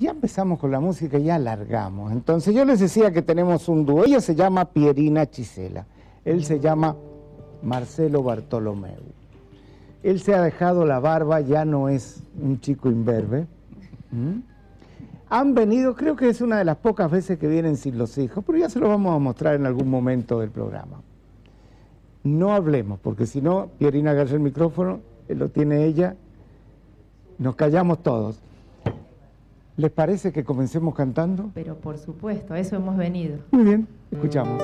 Ya empezamos con la música, ya alargamos. Entonces yo les decía que tenemos un dúo. Ella se llama Pierina Cialella. Él se llama Marcelo Bartolome. Él se ha dejado la barba, ya no es un chico imberbe. ¿Mm? Han venido, creo que es una de las pocas veces que vienen sin los hijos, pero ya se lo vamos a mostrar en algún momento del programa. No hablemos, porque si no, Pierina agarra el micrófono, él lo tiene ella, nos callamos todos. ¿Les parece que comencemos cantando? Pero por supuesto, a eso hemos venido. Muy bien, escuchamos.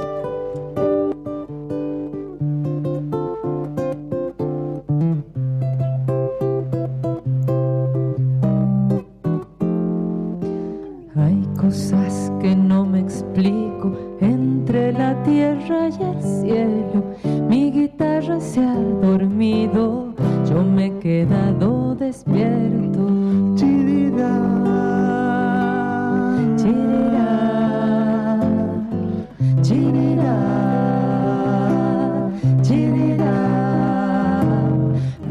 Cosas que no me explico, entre la tierra y el cielo, mi guitarra se ha dormido, yo me he quedado despierto. Chirira, chirira, chirira, chirira.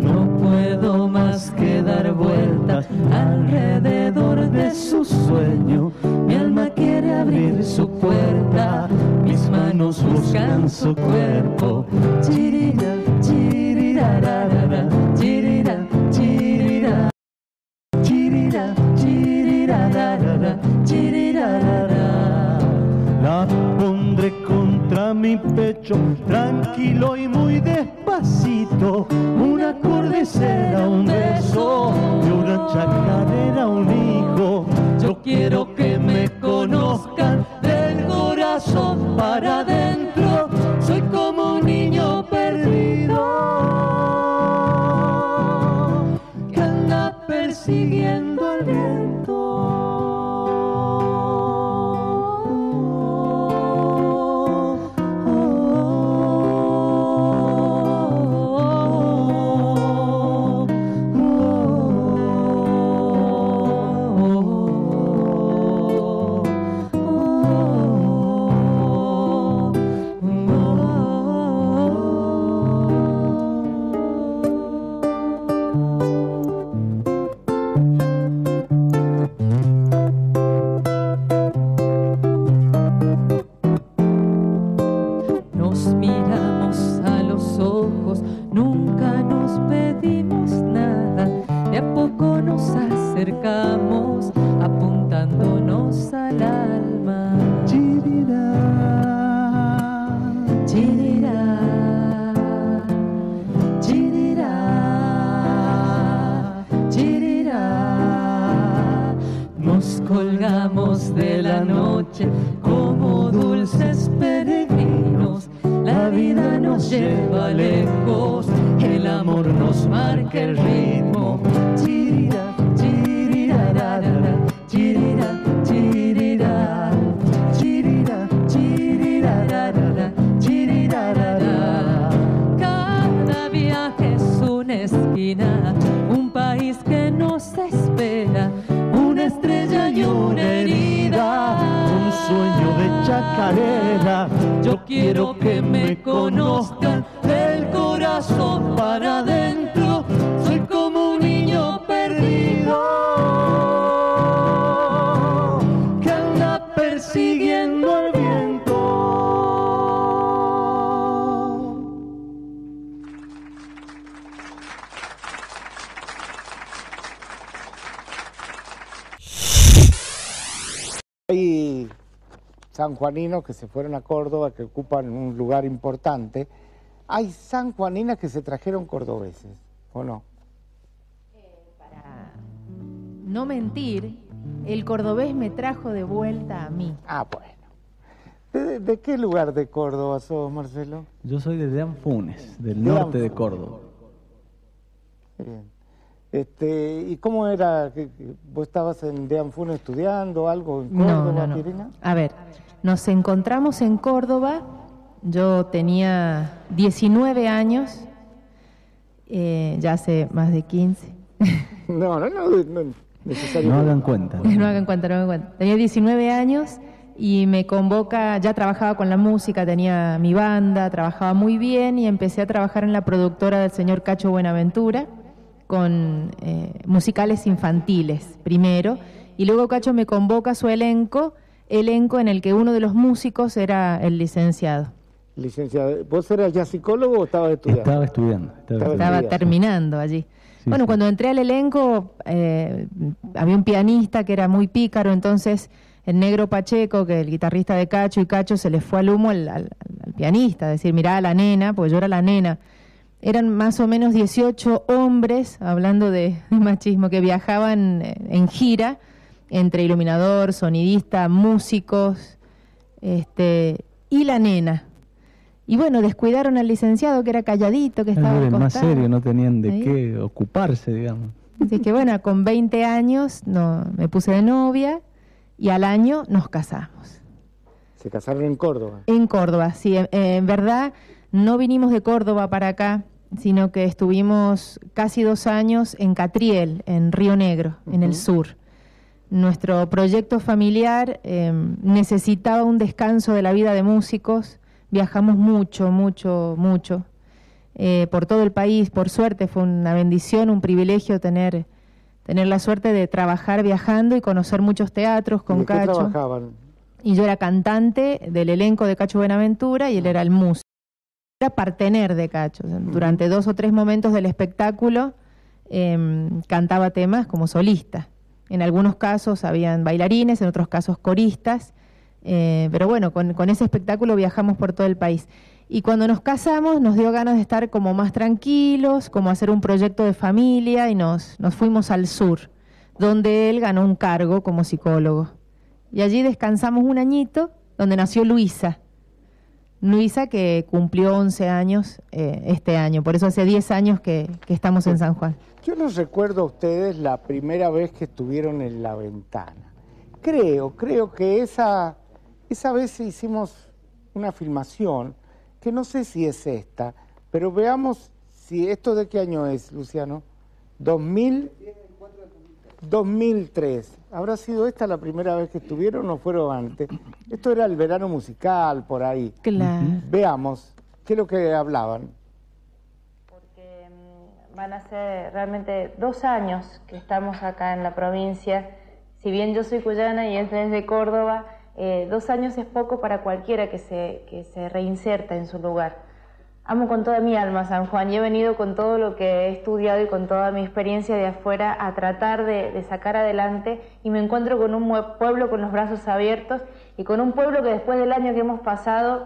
No puedo más que dar vueltas alrededor de su sueño. Abrir su puerta, mis manos buscan su cuerpo. Chirira, chirira, rara, chirira, chirira, chirira, chirira, rara, chirira, rara. La pondré contra mi pecho, tranquilo y muy despacito. Un acorde será un beso y una chacarera un hijo. Yo quiero que me conozcan del corazón para adentro. Soy como un niño perdido que anda persiguiendo al sanjuaninos que se fueron a Córdoba, que ocupan un lugar importante. ¿Hay sanjuaninas que se trajeron cordobeses, o no? Para no mentir, el cordobés me trajo de vuelta a mí. Ah, bueno. ¿De qué lugar de Córdoba sos, Marcelo? Yo soy de Dean Funes, del norte de Córdoba. Bien. ¿Y cómo era? ¿Vos estabas en Dean Funes estudiando algo en Córdoba, no. Pierina? A ver, nos encontramos en Córdoba, yo tenía 19 años, ya hace más de 15. No necesariamente. No hagan cuenta. No hagan cuenta. Tenía 19 años y me convoca, ya trabajaba con la música, tenía mi banda, trabajaba muy bien y empecé a trabajar en la productora del señor Cacho Buenaventura, con musicales infantiles primero, Y luego Cacho me convoca a su elenco en el que uno de los músicos era el licenciado. Licenciado, ¿vos eras ya psicólogo o estabas estudiando? Estaba terminando allí. Sí, bueno, sí. Cuando entré al elenco había un pianista que era muy pícaro, entonces el Negro Pacheco, que es el guitarrista de Cacho, y Cacho se les fue al humo al pianista, decir, mirá a la nena, porque yo era la nena. Eran más o menos 18 hombres, hablando de machismo, que viajaban en gira entre iluminador, sonidista, músicos, y la nena. Y bueno, descuidaron al licenciado, que era calladito, que estaba al costado. Más serio, no tenían de qué ocuparse, digamos. Así que bueno, con 20 años me puse de novia y al año nos casamos. ¿Se casaron en Córdoba? En Córdoba, sí. En verdad, no vinimos de Córdoba para acá, sino que estuvimos casi 2 años en Catriel, en Río Negro, en el sur. Nuestro proyecto familiar necesitaba un descanso de la vida de músicos. Viajamos mucho, mucho, mucho, por todo el país. Por suerte, fue una bendición, un privilegio tener la suerte de trabajar viajando y conocer muchos teatros con ¿De Cacho. ¿Qué trabajaban? Y yo era cantante del elenco de Cacho Buenaventura y él era el músico. Era partener de Cacho. Durante 2 o 3 momentos del espectáculo cantaba temas como solista. En algunos casos habían bailarines, en otros casos coristas. Pero bueno, con ese espectáculo viajamos por todo el país. Y cuando nos casamos nos dio ganas de estar como más tranquilos, como hacer un proyecto de familia, y nos fuimos al sur, donde él ganó un cargo como psicólogo. Y allí descansamos un añito, donde nació Luisa. Luisa, que cumplió 11 años este año. Por eso hace 10 años que estamos en San Juan. Yo les recuerdo a ustedes la primera vez que estuvieron en La Ventana. Creo que esa vez hicimos una filmación, que no sé si es esta, pero veamos si esto de qué año es, Luciano. 2000, 2003. ¿Habrá sido esta la primera vez que estuvieron o fueron antes? Esto era el verano musical, por ahí. Claro. Veamos, ¿qué es lo que hablaban? Porque van a ser realmente 2 años que estamos acá en la provincia. Si bien yo soy cuyana y él es de Córdoba, 2 años es poco para cualquiera que se reinserta en su lugar. Amo con toda mi alma San Juan y he venido con todo lo que he estudiado y con toda mi experiencia de afuera a tratar de sacar adelante, y me encuentro con un pueblo con los brazos abiertos y con un pueblo que después del año que hemos pasado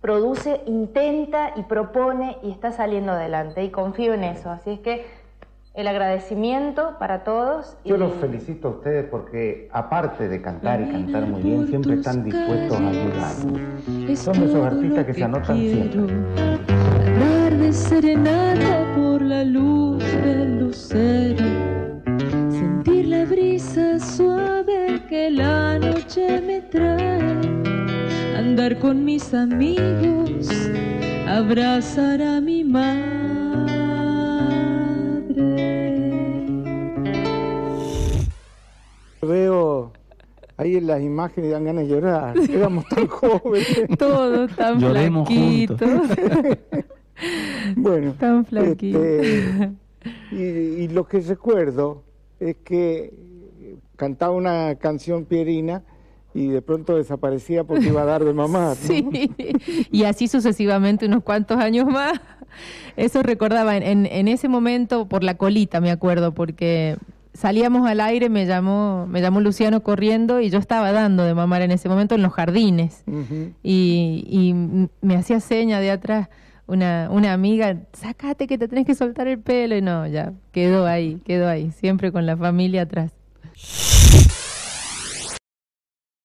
produce, intenta y propone y está saliendo adelante, y confío en eso. Así es que el agradecimiento para todos. Yo los felicito a ustedes porque, aparte de cantar y cantar muy bien, siempre están dispuestos a ayudar. Son esos artistas que se anotan siempre. Hablar de serenata por la luz del lucero, sentir la brisa suave que la noche me trae, andar con mis amigos, abrazar a mi madre. Veo ahí en las imágenes y dan ganas de llorar. Éramos tan jóvenes. Todos tan flaquitos. Bueno, tan flaquitos. Y lo que recuerdo es que cantaba una canción Pierina y de pronto desaparecía porque iba a dar de mamar, ¿no? Sí, y así sucesivamente unos cuantos años más. Eso recordaba en ese momento por la colita, me acuerdo, porque salíamos al aire, me llamó Luciano corriendo y yo estaba dando de mamar en ese momento en los jardines. Y me hacía seña de atrás una amiga, sácate que te tenés que soltar el pelo, y no, ya, quedó ahí, siempre con la familia atrás.